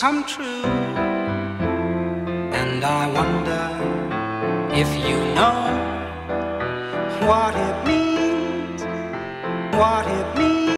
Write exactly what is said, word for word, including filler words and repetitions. come true. And I wonder if you know what it means, what it means.